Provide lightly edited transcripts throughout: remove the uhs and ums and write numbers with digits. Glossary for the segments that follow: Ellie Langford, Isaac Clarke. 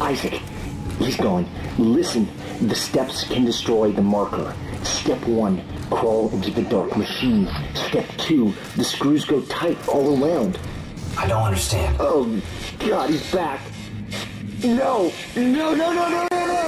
Isaac, he's going. Listen, the steps can destroy the marker. Step 1, crawl into the dark machine. Step 2, the screws go tight all around. I don't understand. Oh, God, he's back. No, no, no, no, no, no, no!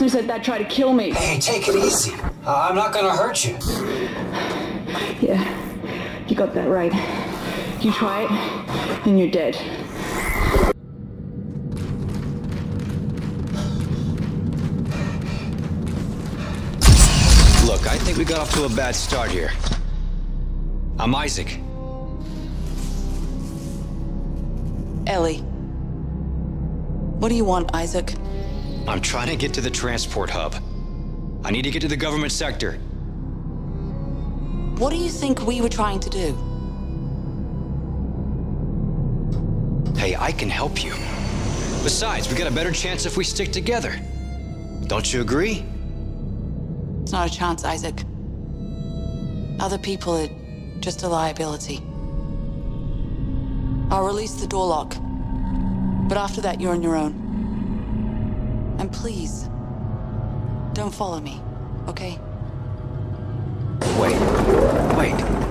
Who said that tried to kill me. Hey, take it easy. I'm not gonna hurt you. Yeah, you got that right. You try it, and you're dead. Look, I think we got off to a bad start here. I'm Isaac. Ellie. What do you want, Isaac? I'm trying to get to the transport hub. I need to get to the government sector. What do you think we were trying to do? Hey, I can help you. Besides, we got a better chance if we stick together. Don't you agree? It's not a chance, Isaac. Other people are just a liability. I'll release the door lock. But after that, you're on your own. And please, don't follow me, okay? Wait, wait.